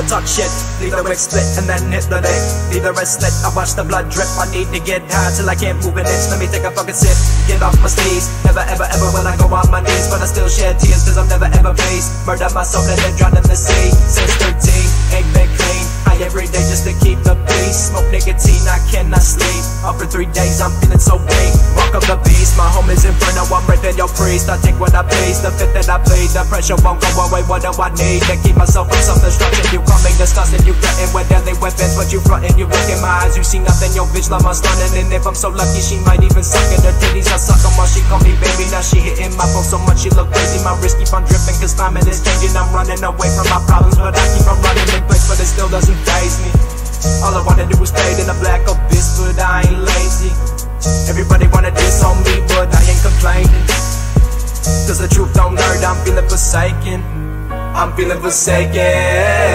to talk shit. Leave the wig split and then hit the neck. Leave the wrist slit, I watch the blood drip. I need to get high till I can't move an inch. Let me take a fucking sip, get off my sleeves. Never ever ever will I go on my knees, but I still shed tears cause I'm never ever pleased. Murder myself and then drown in the sea. Since 13, ain't been clean. High every day just to keep the peace. Smoke nicotine, I cannot sleep. Up for 3 days, I'm feeling so weak. Walk up the beast, my home is in front of I'm ripping your priest. I take what I please, the fit that I bleed. The pressure won't go away, what do I need to keep myself from self-destruction? You coming disgusting, you threaten with deadly weapons, but you frontin', you look in my eyes, you see nothing. Your bitch love my stunning, and if I'm so lucky, she might even suck in her titties. I suck them while she call me baby. Now she hitting my phone so much, she look crazy. My wrist keep on dripping, cause climate is changing. I'm running away from my problems, but I keep on running in place, but it still doesn't faze me. All I wanna do is fade in a black abyss, but I ain't lazy. Everybody wanna diss on me, but I ain't complaining, cause the truth don't hurt, I'm feeling forsaken. I'm feeling forsaken.